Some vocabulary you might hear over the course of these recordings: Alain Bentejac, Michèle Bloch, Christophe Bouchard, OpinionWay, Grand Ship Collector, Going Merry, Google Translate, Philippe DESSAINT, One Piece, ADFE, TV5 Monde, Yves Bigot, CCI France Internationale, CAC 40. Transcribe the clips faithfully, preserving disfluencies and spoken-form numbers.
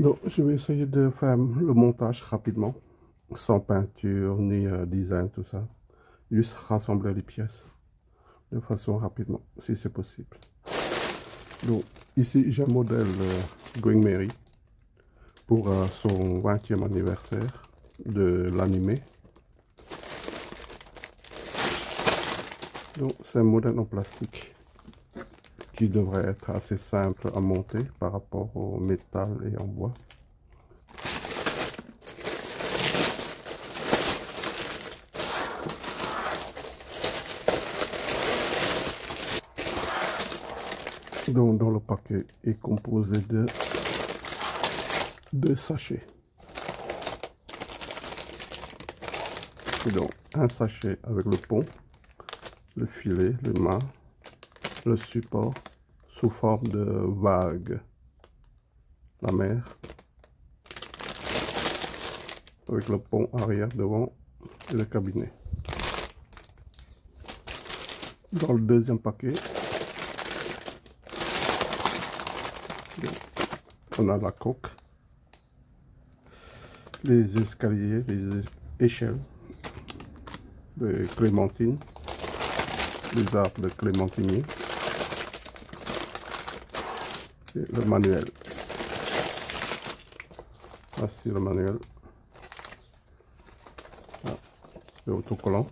Donc, je vais essayer de faire le montage rapidement, sans peinture, ni euh, design, tout ça. Juste rassembler les pièces de façon rapidement, si c'est possible. Donc, ici, j'ai un modèle euh, Going Merry pour euh, son vingtième anniversaire de l'animé. Donc, c'est un modèle en plastique qui devrait être assez simple à monter par rapport au métal et en bois. Donc, dans le paquet est composé de deux sachets. Donc, un sachet avec le pont, le filet, le mât, le support sous forme de vague, la mer, avec le pont arrière, devant et le cabinet. Dans le deuxième paquet, on a la coque, les escaliers, les échelles, les clémentines, les arbres de clémentinier, et le manuel. Voici le manuel, ah, le autocollant,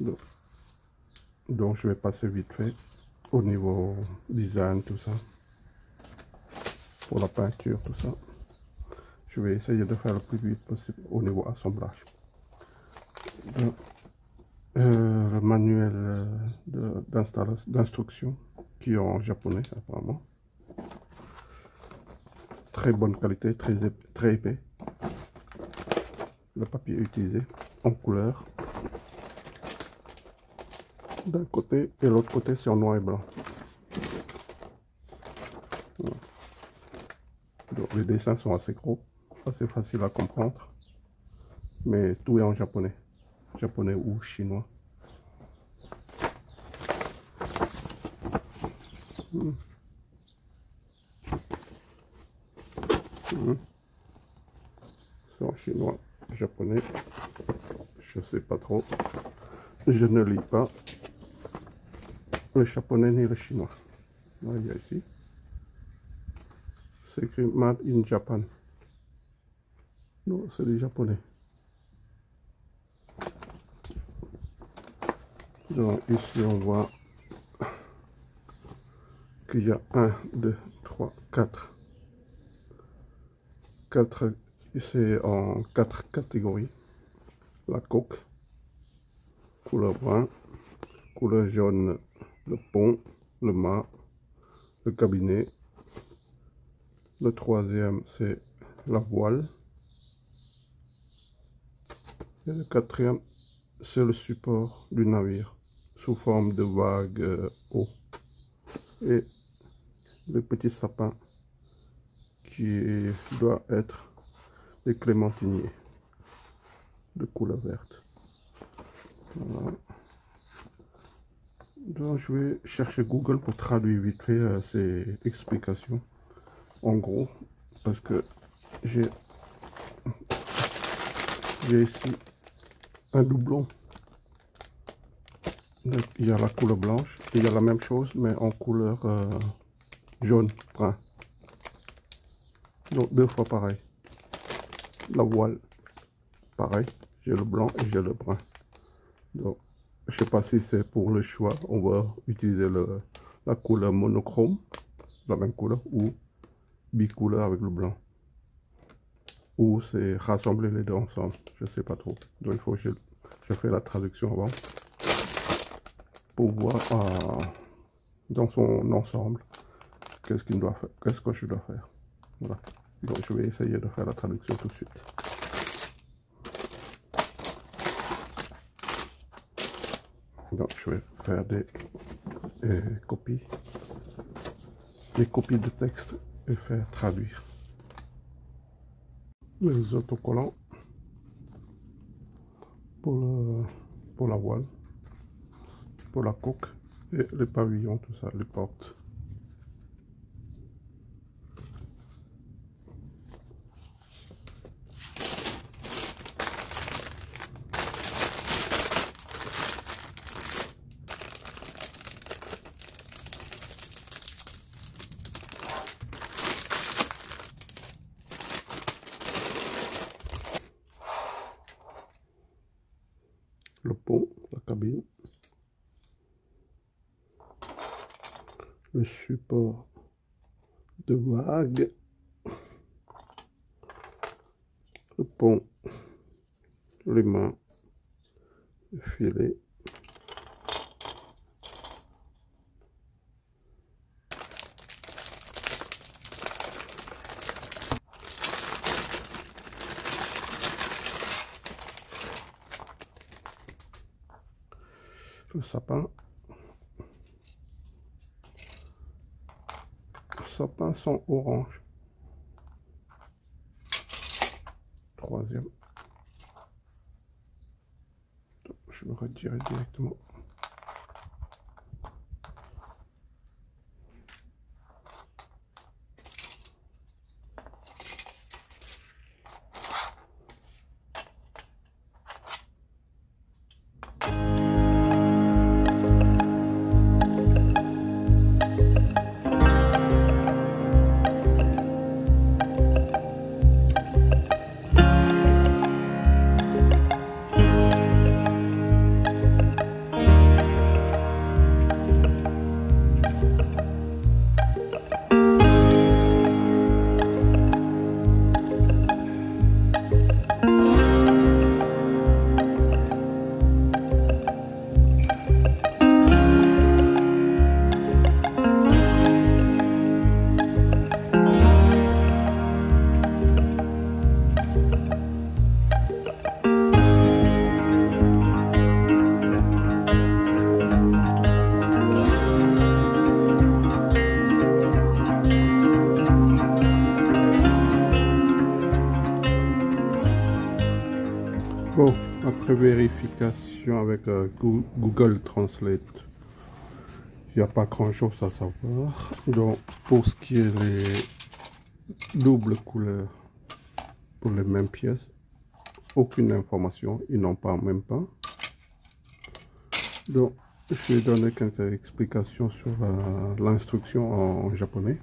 donc, donc je vais passer vite fait au niveau design, tout ça, pour la peinture, tout ça. Je vais essayer de faire le plus vite possible au niveau assemblage. Donc, Euh, le manuel euh, d'instruction qui est en japonais apparemment, très bonne qualité, très, très épais, le papier utilisé en couleur d'un côté et l'autre côté c'est en noir et blanc. Voilà. Donc, les dessins sont assez gros, assez faciles à comprendre, mais tout est en japonais japonais ou chinois. Mmh. Mmh. C'est en chinois, japonais, je sais pas trop, je ne lis pas le japonais ni le chinois. Là, il y a ici, c'est écrit Made in Japan. Non, c'est du japonais. Donc ici on voit qu'il y a un, deux, trois, quatre. quatre, c'est en quatre catégories. La coque, couleur brun, couleur jaune, le pont, le mât, le cabinet. Le troisième c'est la voile. Et le quatrième c'est le support du navire, sous forme de vague euh, eau, et le petit sapin qui doit être des clémentiniers de couleur verte. Voilà. Donc je vais chercher Google pour traduire vite fait euh, ces explications en gros, parce que j'ai j'ai ici un doublon. Donc, il y a la couleur blanche, et il y a la même chose mais en couleur euh, jaune, brun. Donc deux fois pareil. La voile, pareil, j'ai le blanc et j'ai le brun. Donc je sais pas si c'est pour le choix, on va utiliser le, la couleur monochrome, la même couleur, ou bicouleur avec le blanc. Ou c'est rassembler les deux ensemble, je sais pas trop. Donc il faut que je, je fais la traduction avant, pour voir euh, dans son ensemble qu'est-ce qu'il doit faire, qu'est-ce que je dois faire. Voilà. Donc je vais essayer de faire la traduction tout de suite. Donc je vais faire des euh, copies, des copies de texte et faire traduire. Les autocollants pour le, pour la voile, pour la coque et les pavillons, tout ça, les portes. le pont, la cabine, le support de vague, le pont, l'aimant, le filet, le sapin, les sapins sont orange, troisième, je me redirai directement, vérification avec euh, Google Translate. Il n'y a pas grand chose à savoir. Donc pour ce qui est les doubles couleurs pour les mêmes pièces, aucune information, ils n'en parlent même pas. Donc j'ai donné quelques explications sur euh, l'instruction en, en japonais.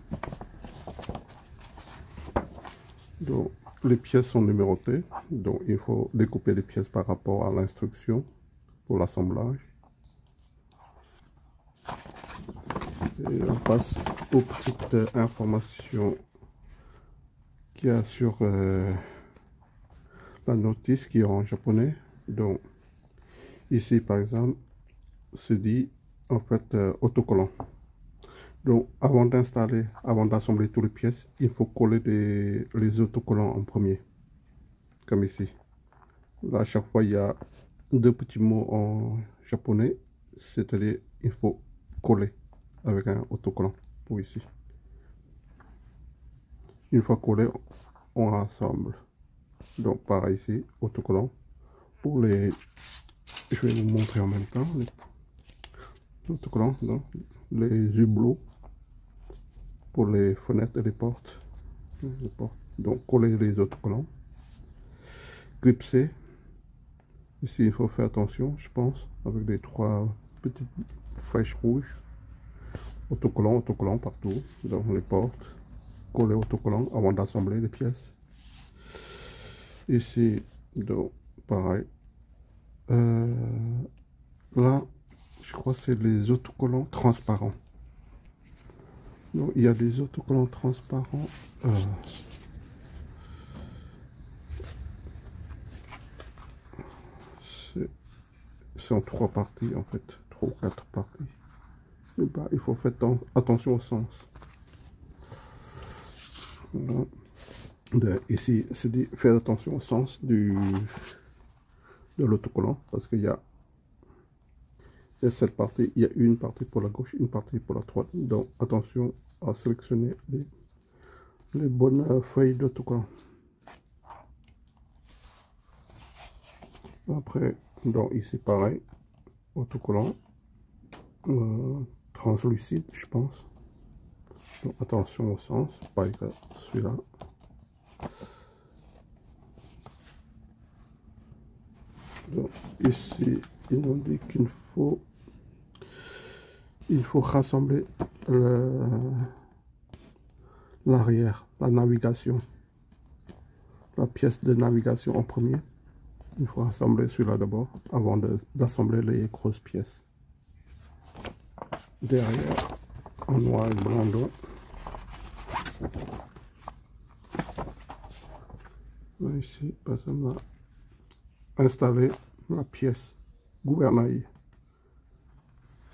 Donc les pièces sont numérotées, donc il faut découper les pièces par rapport à l'instruction pour l'assemblage. Et on passe aux petites informations qu'il y a sur euh, la notice qui est en japonais. Donc ici par exemple, c'est dit en fait euh, autocollant. Donc avant d'installer, avant d'assembler toutes les pièces, il faut coller des, les autocollants en premier. Comme ici. Là, à chaque fois, il y a deux petits mots en japonais. C'est-à-dire, il faut coller avec un autocollant pour ici. Une fois collé, on assemble. Donc pareil ici, autocollant. Pour les... Je vais vous montrer en même temps. L'autocollant, non, les hublots pour les fenêtres et les portes, les portes. Donc coller les autocollants, clipser. Ici il faut faire attention, je pense, avec les trois petites flèches rouges. Autocollant, autocollant partout dans les portes, coller autocollant avant d'assembler les pièces. Ici donc pareil, euh, là je crois que c'est les autocollants transparents. Donc il y a des autocollants transparents. Euh, c'est en trois parties en fait. Trois ou quatre parties. Et bah, il faut faire attention au sens. Donc, ici, c'est dit faire attention au sens du de l'autocollant. Parce qu'il y a Et cette partie, il y a une partie pour la gauche, une partie pour la droite. Donc attention à sélectionner les, les bonnes feuilles d'autocollant. Après, donc ici pareil, autocollant euh, translucide, je pense. Donc attention au sens, par exemple celui-là. Donc ici, ils nous dit qu'il faut Il faut rassembler l'arrière, la navigation, la pièce de navigation en premier. Il faut assembler celui-là d'abord avant d'assembler les grosses pièces. Derrière, en noir et blanc d'eau. Ici, personne va installer la pièce gouvernail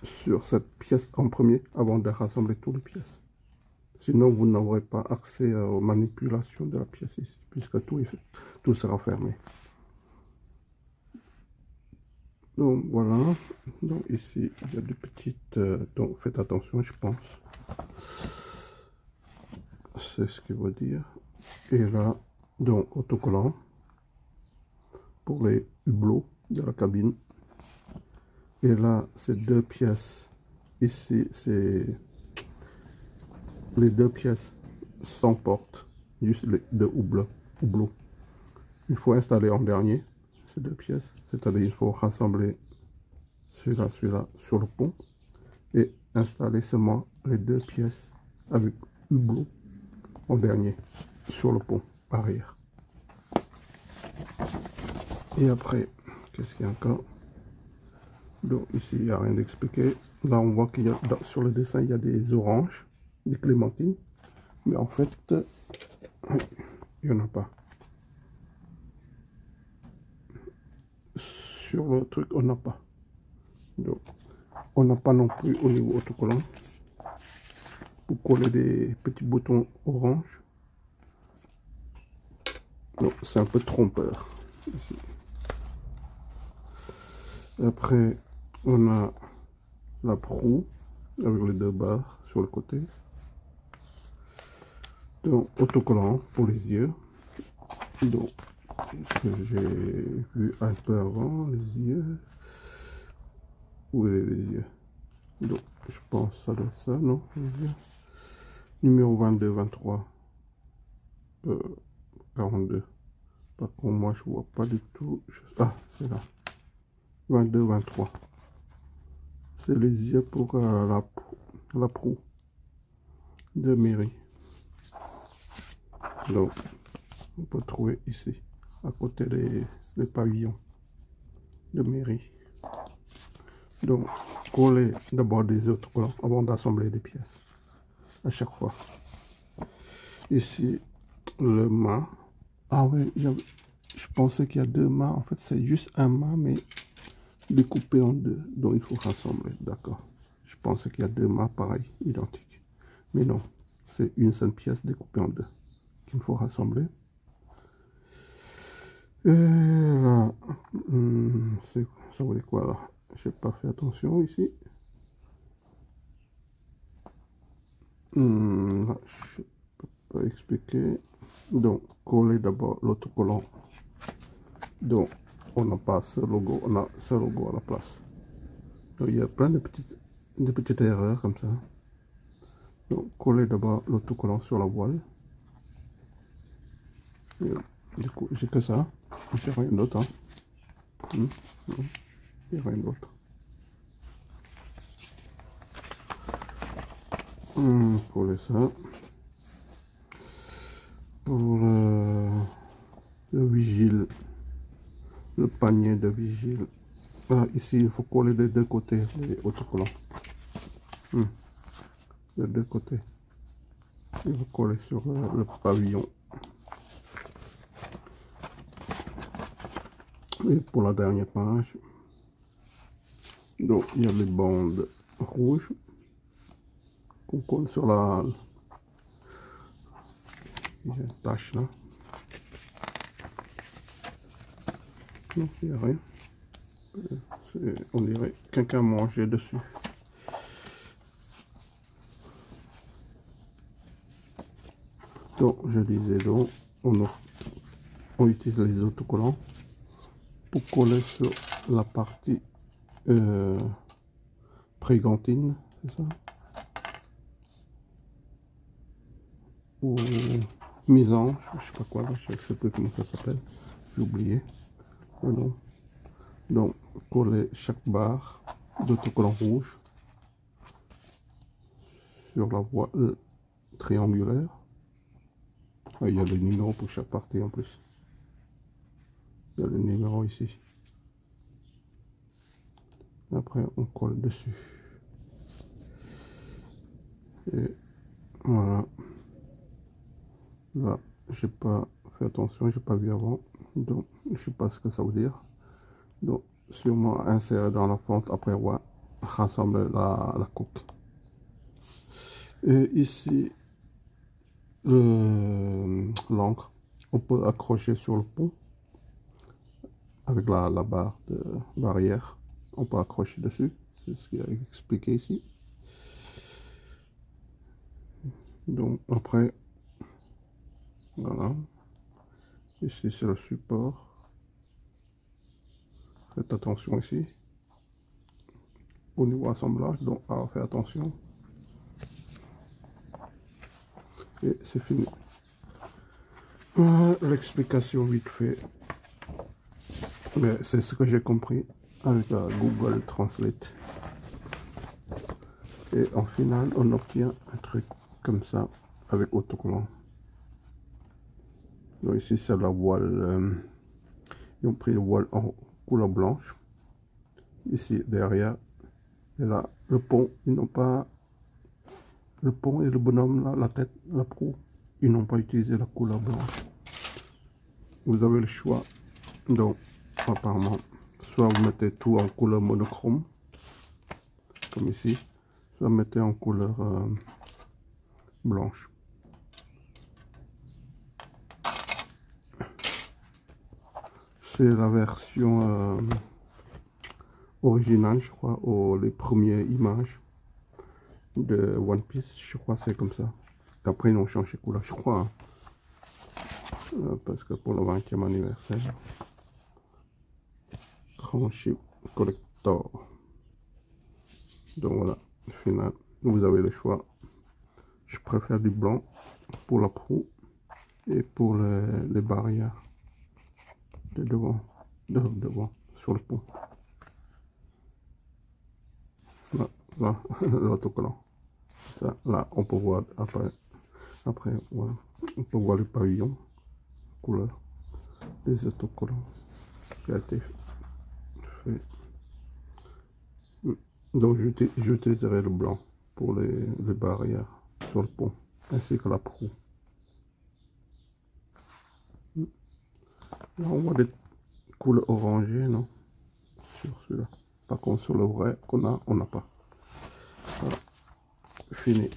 sur cette pièce en premier avant de rassembler toutes les pièces. Sinon, vous n'aurez pas accès aux manipulations de la pièce ici, puisque tout, est, tout sera fermé. Donc voilà, donc ici il y a des petites, euh, donc faites attention, je pense, c'est ce qu'il veut dire. Et là, donc autocollant pour les hublots de la cabine. Et là, ces deux pièces ici, c'est les deux pièces sans porte, juste les deux hublots. hublots. Il faut installer en dernier ces deux pièces. C'est-à-dire il faut rassembler celui-là, celui-là sur le pont et installer seulement les deux pièces avec hublot en dernier sur le pont arrière. Et après, qu'est-ce qu'il y a encore? Donc ici il n'y a rien d'expliqué. Là on voit qu'il y a dans, sur le dessin il y a des oranges, des clémentines, mais en fait il n'y en a pas. Sur le truc on n'a pas, donc on n'a pas non plus au niveau autocollant pour coller des petits boutons orange, donc c'est un peu trompeur ici. Après on a la proue avec les deux barres sur le côté, donc autocollant pour les yeux, donc que j'ai vu un peu avant, les yeux. Où est les yeux? Donc je pense que ça doit être ça, non? Numéro vingt-deux, vingt-trois, euh, quarante-deux. Par contre moi je vois pas du tout. Je... Ah, c'est là. vingt-deux, vingt-trois. C'est les yeux pour euh, la, la proue de Merry. Donc on peut trouver ici, à côté des, des pavillons de Merry. Donc coller d'abord des autres couleurs avant d'assembler des pièces à chaque fois. Ici le mât. Ah oui, je pensais qu'il y a deux mâts, en fait c'est juste un mât mais découpé en deux, donc il faut rassembler, d'accord. Je pensais qu'il y a deux mâts pareils, identiques, mais non, c'est une seule pièce découpée en deux qu'il faut rassembler. Et là, hum, ça voulait quoi là? J'ai pas fait attention ici. Hum, là, je peux pas expliquer. Donc, coller d'abord l'autocollant. Donc, on n'a pas ce logo, on a ce logo à la place. Donc, il y a plein de petites, de petites erreurs comme ça. Donc, coller d'abord l'autocollant sur la voile. Et, du coup, j'ai que ça. J'ai rien d'autre. Hein. J'ai rien d'autre. Hum, coller ça. Pour euh, le vigile. Le panier de vigile. Ah, ici, il faut coller des deux côtés les autocollants. Hum. Des deux côtés. Il faut coller sur euh, le pavillon. Et pour la dernière page, donc il y a les bandes rouges qu'on colle sur la, il y a une tache là, non il n'y a rien, on dirait quelqu'un a mangé dessus. Donc je disais, donc on, on utilise les autocollants pour coller sur la partie euh, prégantine, c'est ça, ou euh, misange, je sais pas quoi là, je sais plus comment ça s'appelle, j'ai oublié. Voilà. Donc coller chaque barre d'autocollant rouge sur la voile triangulaire. Ah, il y a le numéro pour chaque partie en plus. dans le numéro ici. Après on colle dessus. Et voilà. Là, j'ai pas fait attention, j'ai pas vu avant. Donc je sais pas ce que ça veut dire. Donc sûrement insérer dans la fente après ouais, rassembler la, la coque. Et ici l'encre, on peut accrocher sur le pont avec la, la barre de barrière, on peut accrocher dessus, c'est ce qui est expliqué ici. Donc après voilà, ici c'est le support, faites attention ici au niveau assemblage, donc ah, faites attention. Et c'est fini. Euh, l'explication vite fait, mais c'est ce que j'ai compris avec la Google Translate. Et en final on obtient un truc comme ça avec autocollant. Donc ici c'est la voile, euh, ils ont pris la voile en couleur blanche ici derrière, et là le pont, ils n'ont pas le pont et le bonhomme là, la tête, la proue, ils n'ont pas utilisé la couleur blanche. Vous avez le choix, donc apparemment soit vous mettez tout en couleur monochrome comme ici, soit vous mettez en couleur euh, blanche. C'est la version euh, originale, je crois, ou les premières images de One Piece, je crois c'est comme ça. Après ils ont changé couleur, je crois, hein. Euh, parce que pour le vingtième anniversaire, grand chip collector. Donc voilà, au final vous avez le choix. Je préfère du blanc pour la proue et pour les, les barrières de devant, de devant sur le pont. Là, là l'autocollant. Ça, là on peut voir après, après voilà, on peut voir le pavillon couleur des autocollants qui a été fait. Donc j'utiliserai le blanc pour les, les barrières sur le pont ainsi que la proue. Là on voit des couleurs orangées, non, sur celui-là. Par contre sur le vrai qu'on a, on n'a pas. Voilà. Fini.